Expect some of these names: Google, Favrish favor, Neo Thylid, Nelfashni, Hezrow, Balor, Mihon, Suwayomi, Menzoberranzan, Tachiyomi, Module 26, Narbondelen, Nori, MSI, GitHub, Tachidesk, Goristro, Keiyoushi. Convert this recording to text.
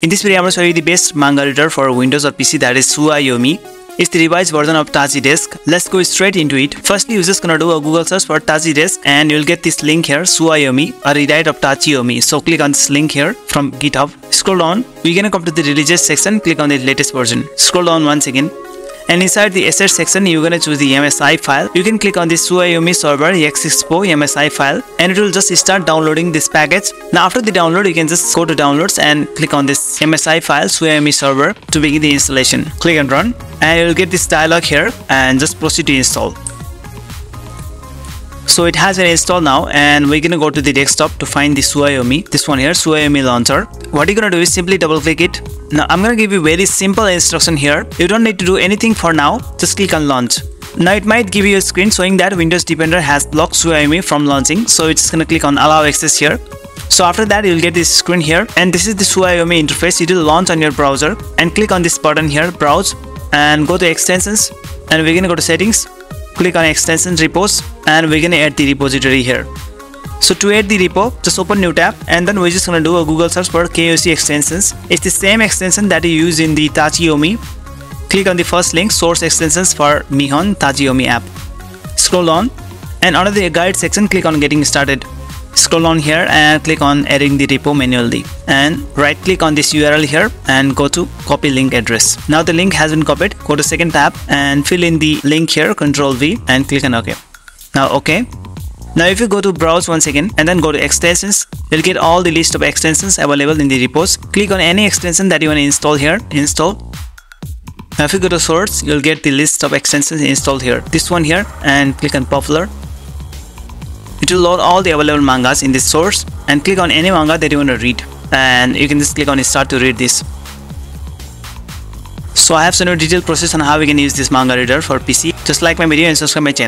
In this video, I'm going to show you the best manga reader for Windows or PC, that is Suwayomi. It's the revised version of Tachidesk. Let's go straight into it. Firstly, you're just gonna do a Google search for Tachidesk and you'll get this link here, Suwayomi, a rewrite of Tachiyomi. So click on this link here from GitHub. Scroll down. We're gonna come to the releases section. Click on the latest version. Scroll down once again. And inside the assets section, you're gonna choose the MSI file. You can click on the Suwayomi server exe.expo MSI file and it will just start downloading this package. Now after the download, you can just go to downloads and click on this MSI file Suwayomi server to begin the installation. Click and run and you'll get this dialog here and just proceed to install. So it has been installed now and we're gonna go to the desktop to find the Suwayomi. This one here, Suwayomi launcher. What you're gonna do is simply double click it. Now I'm gonna give you very simple instruction here. You don't need to do anything for now. Just click on launch. Now it might give you a screen showing that Windows Defender has blocked Suwayomi from launching. So it's gonna click on allow access here. So after that you'll get this screen here and this is the Suwayomi interface. It will launch on your browser and click on this button here, browse, and go to extensions and we're gonna go to settings. Click on extension repos and we're gonna add the repository here. So to add the repo, just open new tab and then we're just gonna do a Google search for Keiyoushi extensions. It's the same extension that you use in the Tachiyomi. Click on the first link, source extensions for Mihon Tachiyomi app. Scroll on and under the guide section, click on getting started. Scroll on here and click on adding the repo manually and right click on this URL here and go to copy link address. Now the link has been copied. Go to second tab and fill in the link here, Ctrl+V and click on OK. Now OK. Now if you go to browse once again and then go to extensions, you'll get all the list of extensions available in the repos. Click on any extension that you want to install here, install. Now if you go to source, you'll get the list of extensions installed here. This one here and click on popular. It will load all the available mangas in this source and click on any manga that you want to read and you can just click on start to read this. So I have shown you a detailed process on how we can use this manga reader for PC. Just like my video and subscribe my channel.